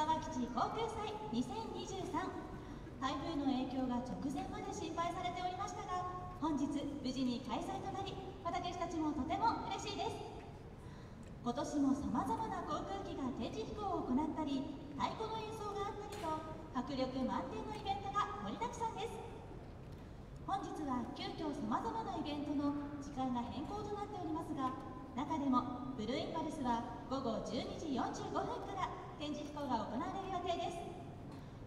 三沢基地航空祭2023台風の影響が直前まで心配されておりましたが、本日無事に開催となり、私たちもとても嬉しいです。今年もさまざまな航空機が展示飛行を行ったり、太鼓の演奏があったりと、迫力満点のイベントが盛りだくさんです。本日は急遽さまざまなイベントの時間が変更となっておりますが、中でもブルーインパルスは午後12時45分から展示飛行が行われる予定です。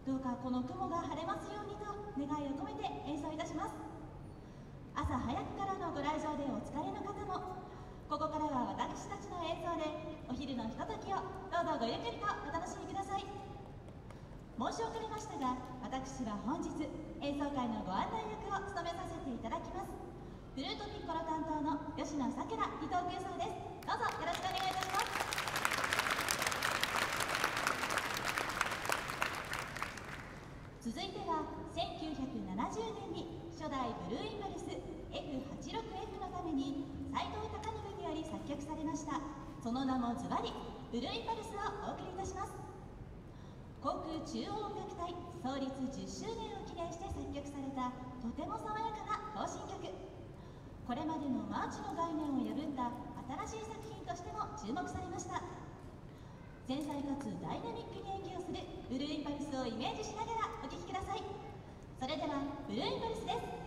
どうかこの雲が晴れますようにと願いを込めて演奏いたします。朝早くからのご来場でお疲れの方も、ここからは私たちの演奏でお昼のひとときをどうぞごゆっくりとお楽しみください。申し遅れましたが、私は本日演奏会のご案内役を務めさせていただきます。フルートピッコロ担当の吉野さくら伊藤久さんです。どうぞよろしくお願いいたします。続いては1970年に初代ブルーインパルス F86F のために斉藤孝信により作曲されました、その名もズバリブルーインパルスをお送りいたします。航空中央音楽隊創立10周年を記念して作曲されたとても爽やかな行進曲、これまでのマーチの概念を破った新しい作品としても注目されました。繊細かつダイナミックに影響するブルーインパルスをイメージしながらお聴きください。それではブルーインパルスです。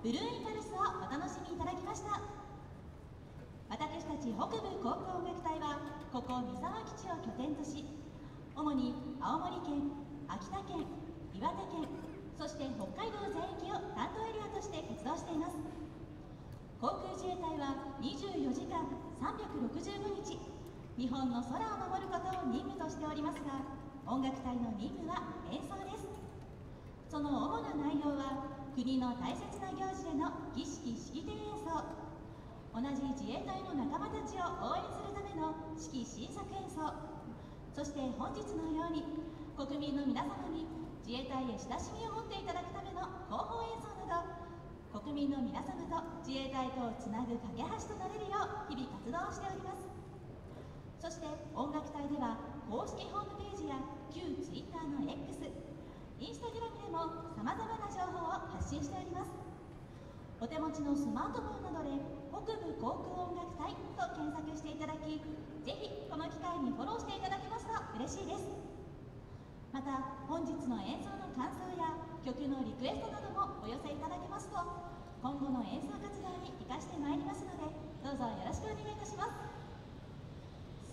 ブルーインパルスをお楽しみいただきました。私たち北部航空音楽隊はここ三沢基地を拠点とし、主に青森県、秋田県、岩手県、そして北海道全域を担当エリアとして活動しています。航空自衛隊は24時間365日日本の空を守ることを任務としておりますが、音楽隊の任務は演奏です。その主な内容は国の大切な行事での儀式・式典演奏、同じ自衛隊の仲間たちを応援するための式・新作演奏、そして本日のように国民の皆様に自衛隊へ親しみを持っていただくための広報演奏など、国民の皆様と自衛隊とをつなぐ架け橋となれるよう日々活動をしております。そして音楽隊では公式ホームページや旧 Twitter の X、 インスタグラムでもさまざまな情報を発信しております。お手持ちのスマートフォンなどで北部航空音楽隊と検索していただき、ぜひこの機会にフォローしていただけますと嬉しいです。また本日の演奏の感想や曲のリクエストなどもお寄せいただけますと、今後の演奏活動に生かしてまいりますので、どうぞよろしくお願いいたします。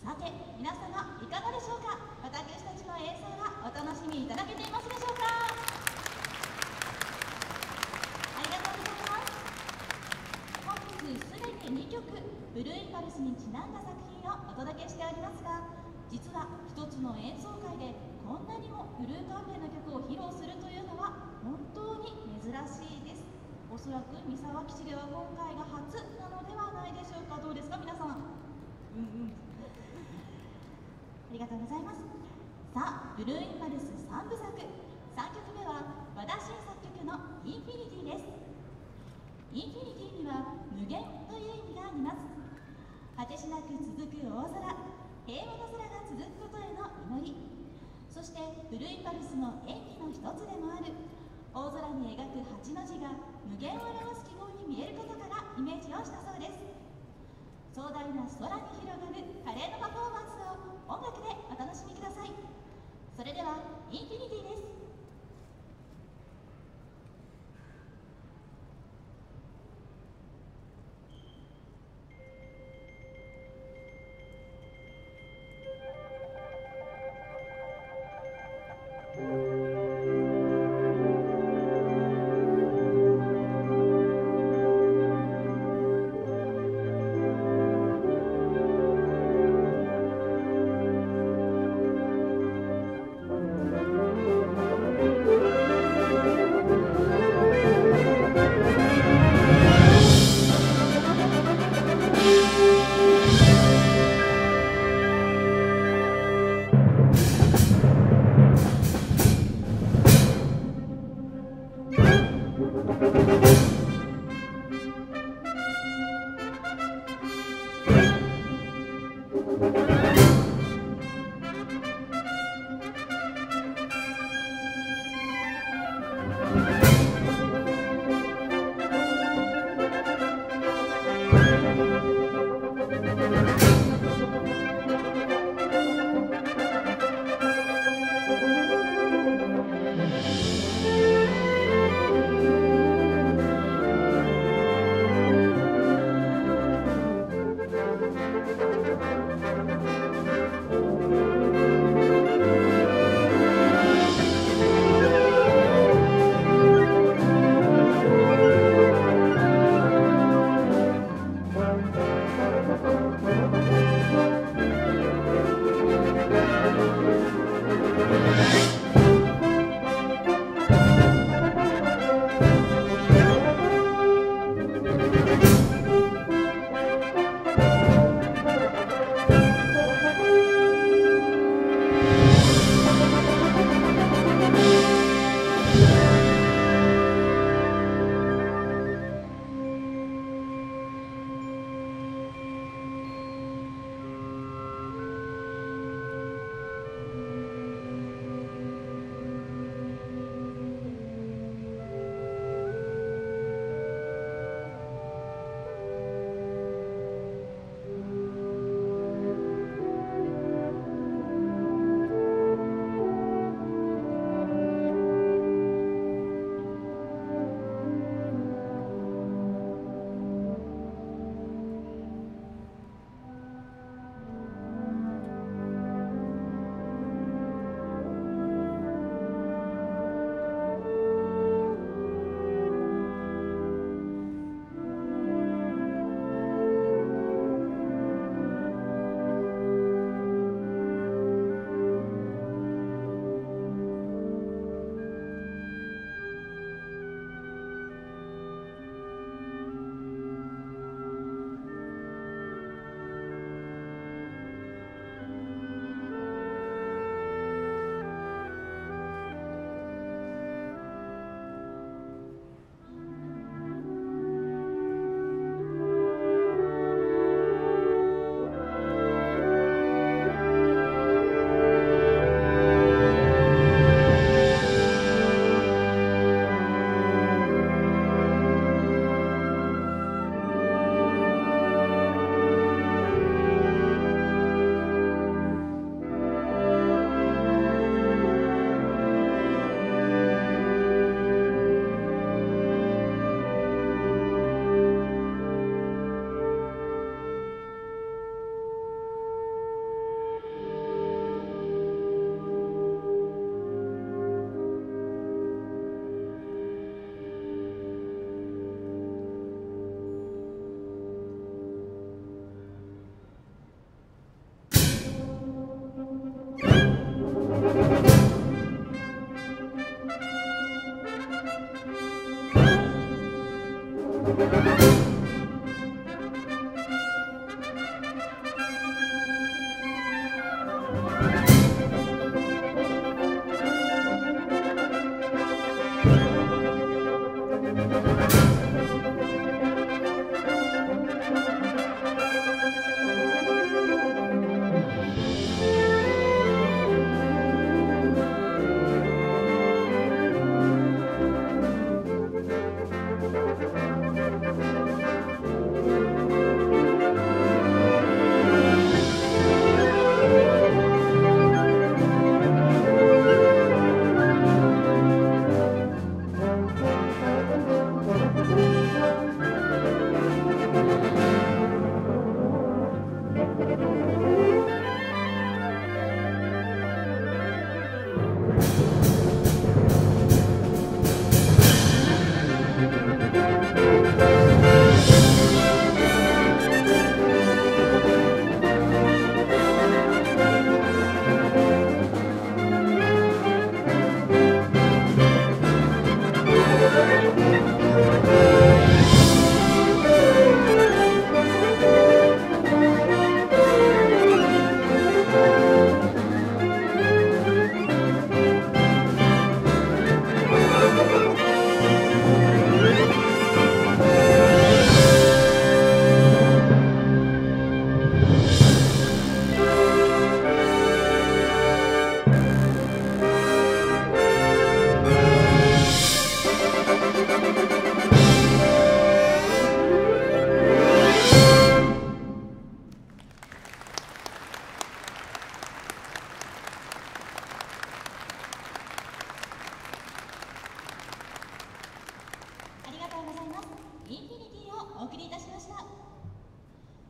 さて皆様いかがでしょうか。私たちの演奏はお楽しみいただけていますでしょうか。ありがとうございます。本日すでに2曲ブルーインパルスにちなんだ作品をお届けしておりますが、実は一つの演奏会でこんなにもブルー関連の曲を披露するというのは本当に珍しいです。おそらく三沢基地では今回が初なのではないでしょうか。どうですか皆さん。ありがとうございます。さあブルーインパルス3部作、3曲目は和田伸作曲のインフィニティです。インフィニティには無限という意味があります。果てしなく続く大空、平和の空が続くことへの祈り、そしてブルーインパルスの演技の一つでもある大空に描く8の字が無限を表す記号に見えることからイメージをしたそうです。壮大な空に広がる華麗なパフォーマンスを音楽でお楽しみください。それではインフィニティです。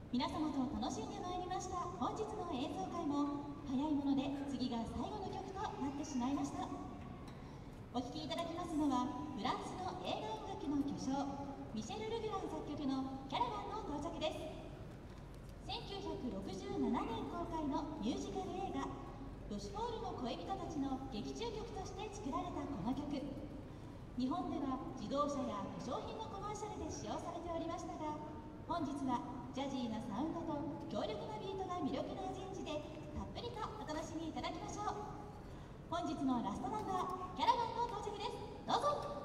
皆様と楽しんでまいりました。本日の演奏会も早いもので次が最後の曲となってしまいました。お聴きいただきますのはフランスの映画音楽の巨匠ミシェル・ルグラン作曲の「キャラバンの到着」です。1967年公開のミュージカル映画「ロシュフォールの恋人たち」の劇中曲として作られたこの曲、日本では自動車や化粧品のコマーシャルで使用されておりましたが、本日はジャジーなサウンドと強力なビートが魅力のアレンジでたっぷりとお楽しみいただきましょう。本日のラストナンバー、キャラバンの到着です。どうぞ。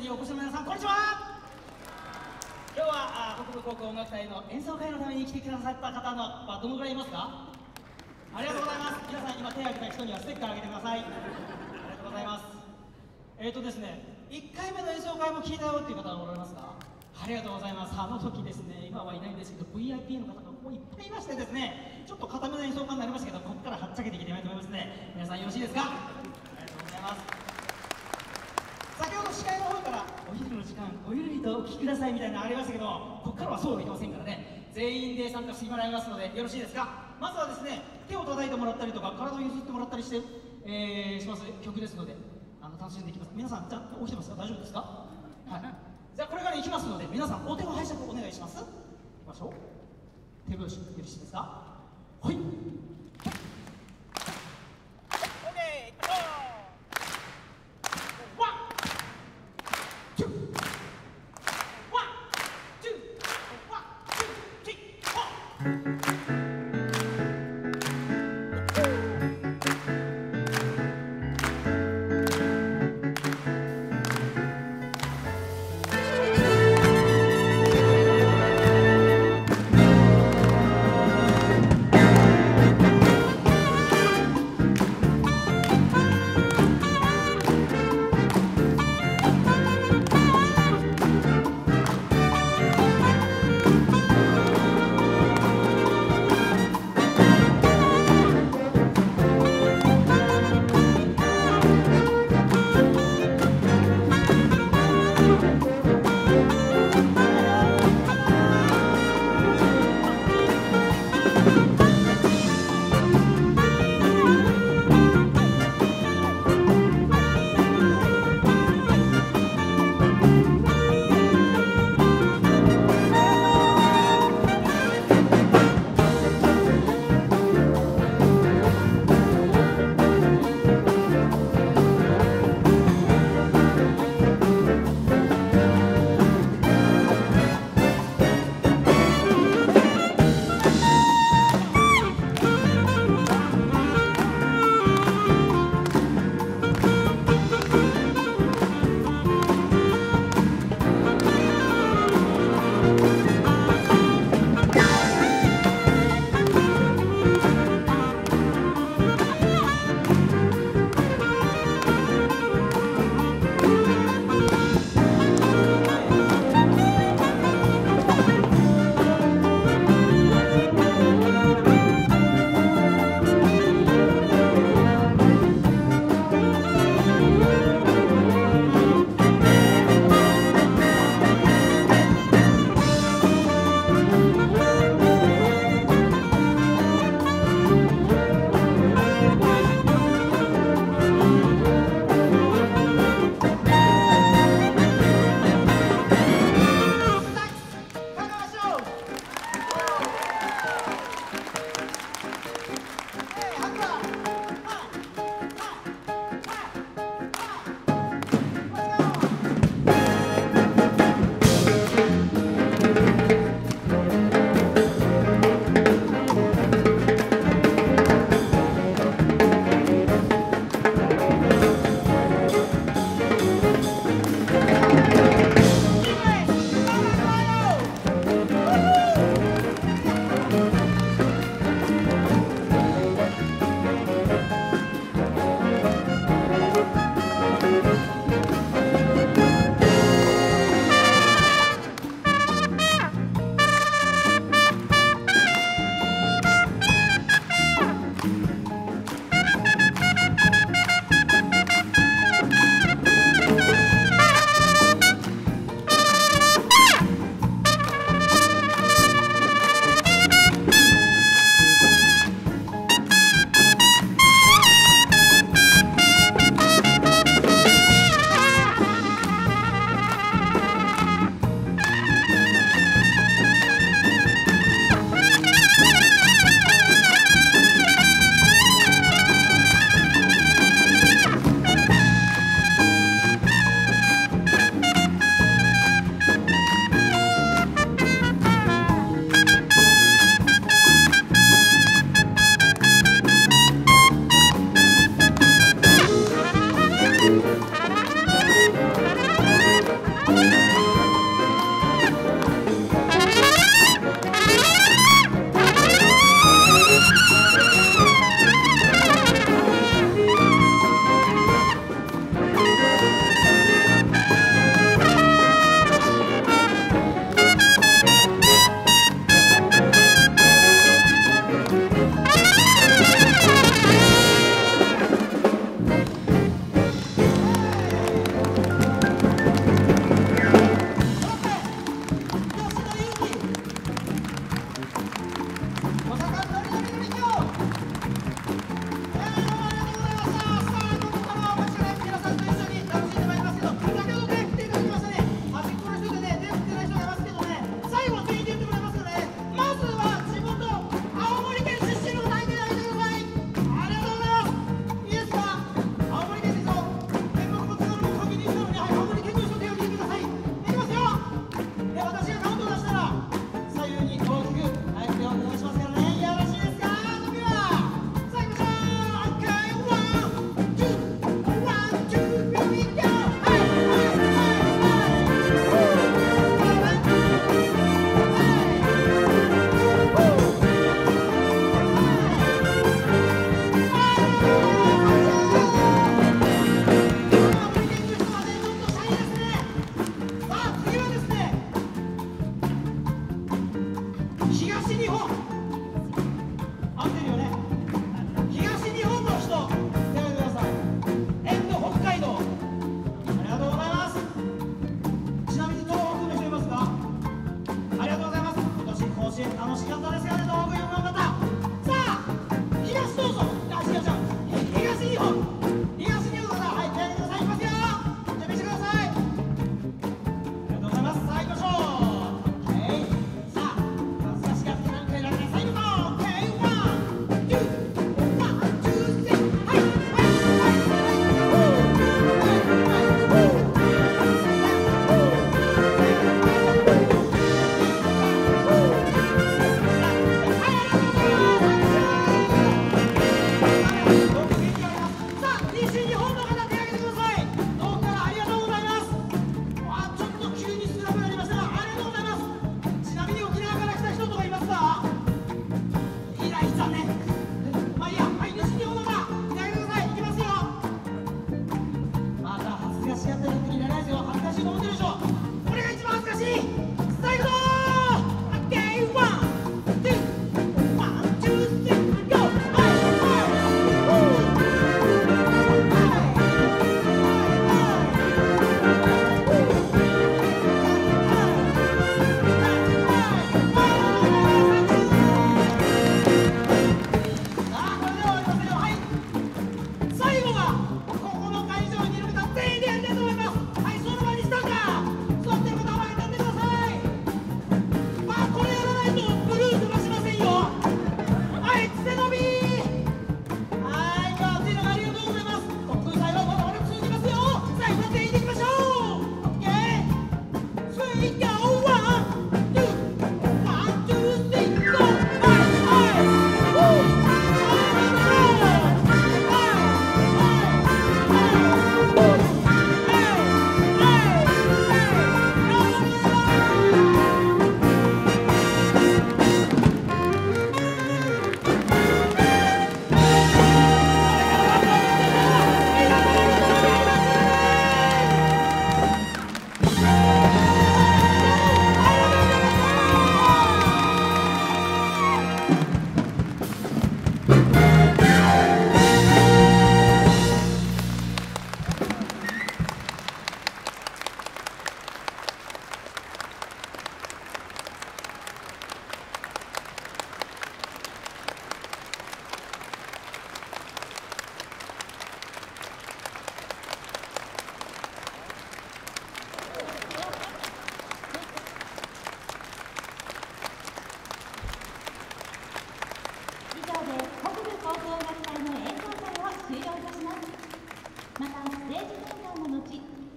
テージにお越しの皆さん、こんにちは。今日は北部高校音楽祭の演奏会のために来てくださった方の、どのくらいいますか？ありがとうございます。皆さん、今手を挙げた人にはステッカーあげてください。ありがとうございます。ですね、1回目の演奏会も聞いたよっていう方はおられますか？ありがとうございます。あの時ですね、今はいないんですけど、VIP の方がもういっぱいいましてですね、ちょっと固めの演奏会になりましたけど、ここからはっちゃけていきたいと思いますね。皆さんよろしいですか？ありがとうございます。先ほど司会の方からお昼の時間ごゆるりとお聞きくださいみたいなのありましたけど、ここからはそうはいきませんからね、全員で参加してもらいますのでよろしいですか。まずはですね、手を叩いてもらったりとか体を揺すってもらったりして、します曲ですので、楽しんでいきます。皆さん、じゃあ起きてますか？大丈夫ですか？はい、じゃあこれからいきますので、皆さんお手の拝借お願いします。いきましょう。手拍子よろしいですか？はい、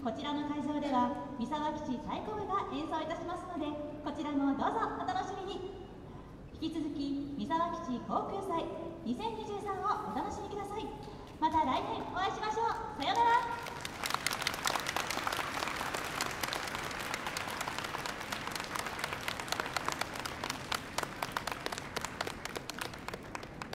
こちらの会場では三沢基地太鼓部が演奏いたしますので、こちらもどうぞお楽しみに。引き続き三沢基地航空祭2023をお楽しみください。また来年お会いしましょう。さようなら。